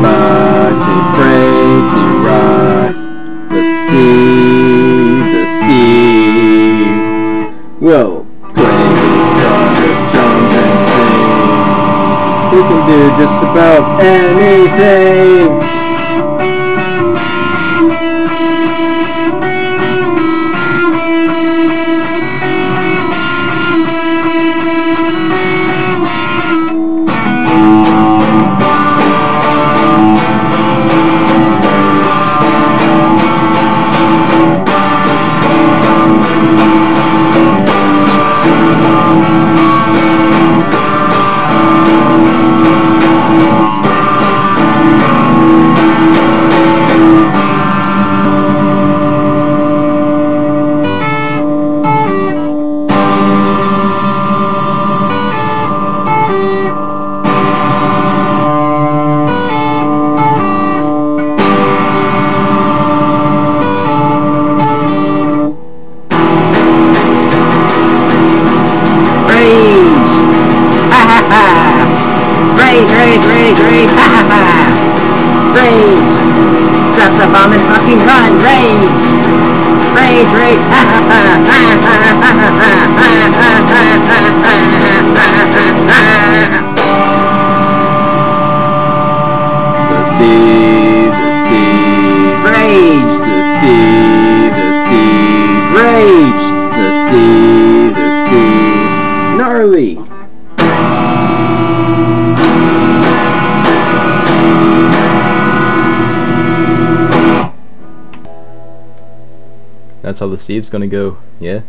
bugs, he prays, he rocks. The Steve will play guitar, drums, and sing. He can do just about anything. Rage! Drop the bomb and fucking run! Rage! Rage! Rage! Ha ha ha ha ha ha ha ha ha. The Steve! Rage! The Steve! Rage! The Steve! Gnarly! That's how the Steve's gonna go, yeah?